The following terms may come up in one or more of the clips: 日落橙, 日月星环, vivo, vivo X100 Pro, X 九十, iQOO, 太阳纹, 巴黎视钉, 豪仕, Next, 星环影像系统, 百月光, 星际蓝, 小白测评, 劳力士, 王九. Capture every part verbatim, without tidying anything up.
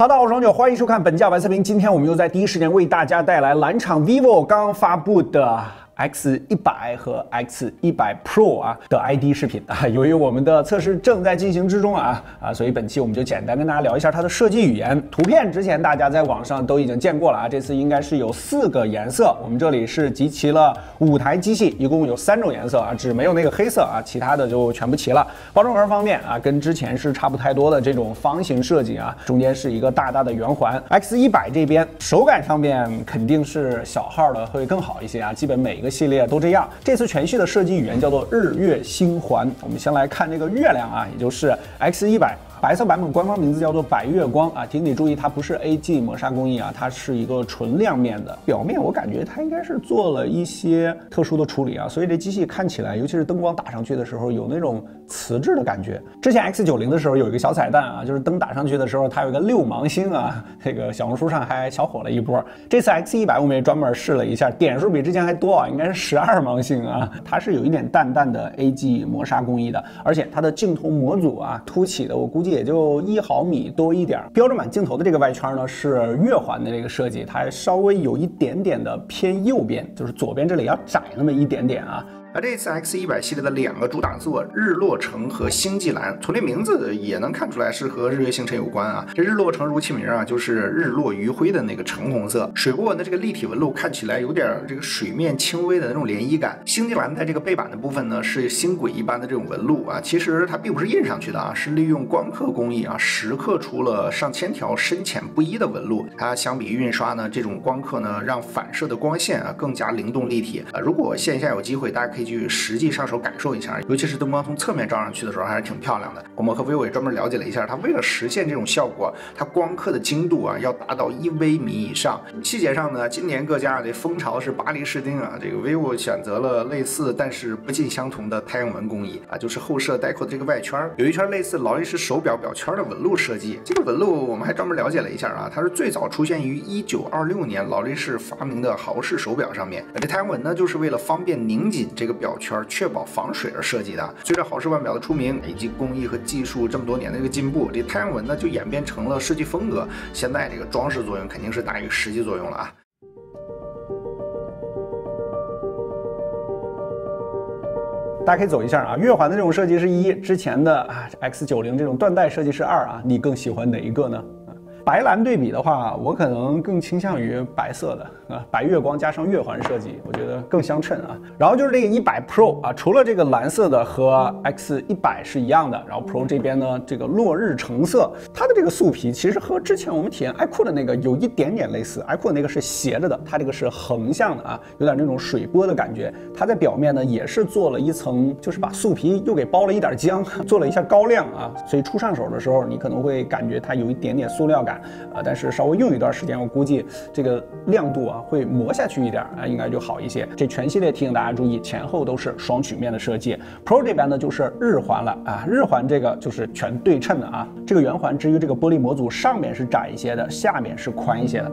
好的，我是王九，欢迎收看本期版视频。今天我们又在第一时间为大家带来蓝厂 vivo 刚刚发布的 X 一百 和 X 一百 Pro 啊的 I D 视频啊，由于我们的测试正在进行之中啊啊，所以本期我们就简单跟大家聊一下它的设计语言。图片之前大家在网上都已经见过了啊，这次应该是有四个颜色，我们这里是集齐了五台机器，一共有三种颜色啊，只没有那个黑色啊，其他的就全部齐了。包装盒方面啊，跟之前是差不太多的这种方形设计啊，中间是一个大大的圆环。X 一百 这边手感上面肯定是小号的会更好一些啊，基本每一个系列都这样。这次全系的设计语言叫做日月星环。我们先来看这个月亮啊，也就是 X 一百。白色版本官方名字叫做百月光啊，请你注意，它不是 A G 磨砂工艺啊，它是一个纯亮面的。表面我感觉它应该是做了一些特殊的处理啊，所以这机器看起来，尤其是灯光打上去的时候，有那种瓷质的感觉。之前 X 九十 的时候有一个小彩蛋啊，就是灯打上去的时候，它有一个六芒星啊，这个小红书上还小火了一波。这次 X 一百 我们也专门试了一下，点数比之前还多啊，应该是十二芒星啊。它是有一点淡淡的 A G 磨砂工艺的，而且它的镜头模组啊，凸起的我估计也就一毫米多一点。标准版镜头的这个外圈呢是月环的这个设计，它稍微有一点点的偏右边，就是左边这里要窄那么一点点啊。而这次 X 一百 系列的两个主打作日落橙和星际蓝，从这名字也能看出来是和日月星辰有关啊。这日落橙如其名啊，就是日落余晖的那个橙红色。水波纹的这个立体纹路看起来有点这个水面轻微的那种涟漪感。星际蓝在这个背板的部分呢是星轨一般的这种纹路啊，其实它并不是印上去的啊，是利用光刻工艺啊蚀刻出了上千条深浅不一的纹路。它相比运刷呢，这种光刻呢让反射的光线啊更加灵动立体啊。如果线下有机会，大家可以去实际上手感受一下，尤其是灯光从侧面照上去的时候，还是挺漂亮的。我们和vivo也专门了解了一下，它为了实现这种效果，它光刻的精度啊要达到一微米以上。细节上呢，今年各家的风潮是巴黎视钉啊，这个 vivo 选择了类似但是不尽相同的太阳纹工艺啊，就是后摄带扣的这个外圈有一圈类似劳力士手表表圈的纹路设计。这个纹路我们还专门了解了一下啊，它是最早出现于一九二六年劳力士发明的豪仕手表上面。这太阳纹呢，就是为了方便拧紧这个表圈，确保防水而设计的。随着豪仕腕表的出名以及工艺和技术这么多年的一个进步，这太阳纹呢就演变成了设计风格。现在这个装饰作用肯定是大于实际作用了啊。大家可以走一下啊，月环的这种设计是一，之前的啊 X 九十 这种缎带设计是二啊，你更喜欢哪一个呢？白蓝对比的话，我可能更倾向于白色的啊，白月光加上月环设计，我觉得更相称啊。然后就是这个一百 Pro 啊，除了这个蓝色的和 X 一百 是一样的，然后 Pro 这边呢，这个落日橙色，它的这个素皮其实和之前我们体验 iQOO 的那个有一点点类似 ，iQOO 那个是斜着的，它这个是横向的啊，有点那种水波的感觉。它在表面呢也是做了一层，就是把素皮又给包了一点浆，做了一下高亮啊，所以初上手的时候你可能会感觉它有一点点塑料感。啊，但是稍微用一段时间，我估计这个亮度啊会磨下去一点啊，应该就好一些。这全系列提醒大家注意，前后都是双曲面的设计。Pro 这边呢就是日环了啊，日环这个就是全对称的啊。这个圆环至于这个玻璃模组上面是窄一些的，下面是宽一些的。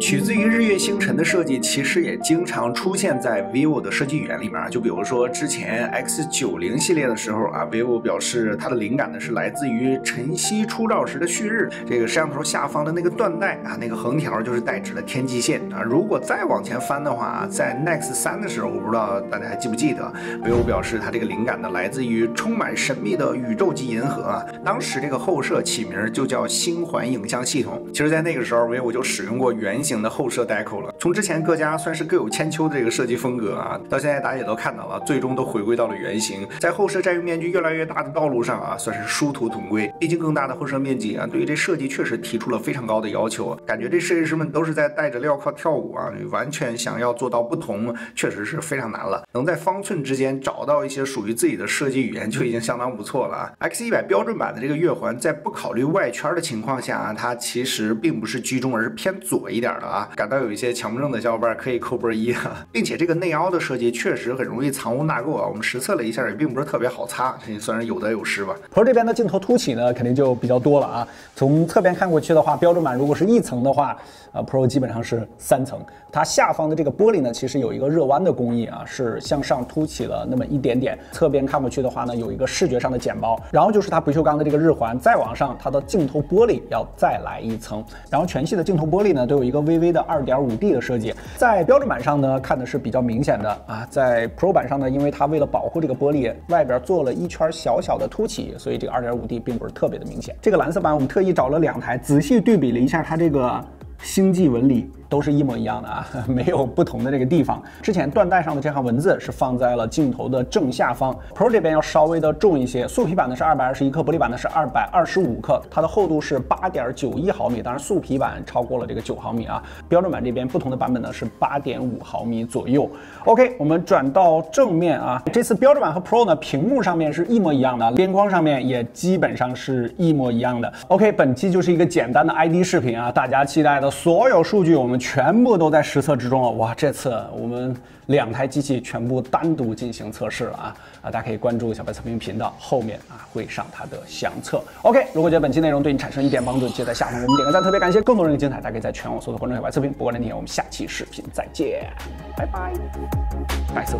取自于日月星辰的设计，其实也经常出现在 vivo 的设计语言里面啊。就比如说之前 X 九十 系列的时候啊 ，vivo 表示它的灵感呢是来自于晨曦初照时的旭日。这个摄像头下方的那个缎带啊，那个横条就是代指了天际线啊。如果再往前翻的话，在 Next 三的时候，我不知道大家还记不记得 ，vivo 表示它这个灵感呢来自于充满神秘的宇宙级银河啊。当时这个后摄起名就叫星环影像系统。其实，在那个时候 ，vivo 就使用过圆形的后摄deco了。从之前各家算是各有千秋的这个设计风格啊，到现在大家也都看到了，最终都回归到了原型。在后摄占用面积越来越大的道路上啊，算是殊途同归。毕竟更大的后摄面积啊，对于这设计确实提出了非常高的要求。感觉这设计师们都是在戴着镣铐跳舞啊，完全想要做到不同，确实是非常难了。能在方寸之间找到一些属于自己的设计语言，就已经相当不错了啊。X 一百 标准版的这个月环，在不考虑外圈的情况下啊，它其实并不是居中，而是偏左一点。的啊，感到有一些强迫症的小伙伴可以扣波一啊。并且这个内凹的设计确实很容易藏污纳垢啊，我们实测了一下也并不是特别好擦，这算是有得有失吧。Pro 这边的镜头凸起呢，肯定就比较多了啊。从侧边看过去的话，标准版如果是一层的话，呃 ，Pro 基本上是三层。它下方的这个玻璃呢，其实有一个热弯的工艺啊，是向上凸起了那么一点点。侧边看过去的话呢，有一个视觉上的减薄，然后就是它不锈钢的这个日环，再往上它的镜头玻璃要再来一层，然后全系的镜头玻璃呢都有一个微微的 二点五D 的设计，在标准版上呢看的是比较明显的啊，在 Pro 版上呢，因为它为了保护这个玻璃，外边做了一圈小小的凸起，所以这个 二点五D 并不是特别的明显。这个蓝色版我们特意找了两台，仔细对比了一下它这个星际纹理。 都是一模一样的啊，没有不同的这个地方。之前缎带上的这行文字是放在了镜头的正下方 ，Pro 这边要稍微的重一些。素皮版的是二百二十一克，玻璃版的是二百二十五克，它的厚度是 八点九一 毫米，当然素皮版超过了这个九毫米啊。标准版这边不同的版本呢是 八点五 毫米左右。OK， 我们转到正面啊，这次标准版和 Pro 呢屏幕上面是一模一样的，边框上面也基本上是一模一样的。OK， 本期就是一个简单的 I D 视频啊，大家期待的所有数据我们 全部都在实测之中了，哇！这次我们两台机器全部单独进行测试了啊啊！大家可以关注小白测评频道，后面啊会上它的详测。OK， 如果觉得本期内容对你产生一点帮助，记得在下方给我们点个赞，特别感谢。更多人的精彩，大家可以在全网搜索关注小白测评。不过那天我们下期视频再见，拜拜，白色。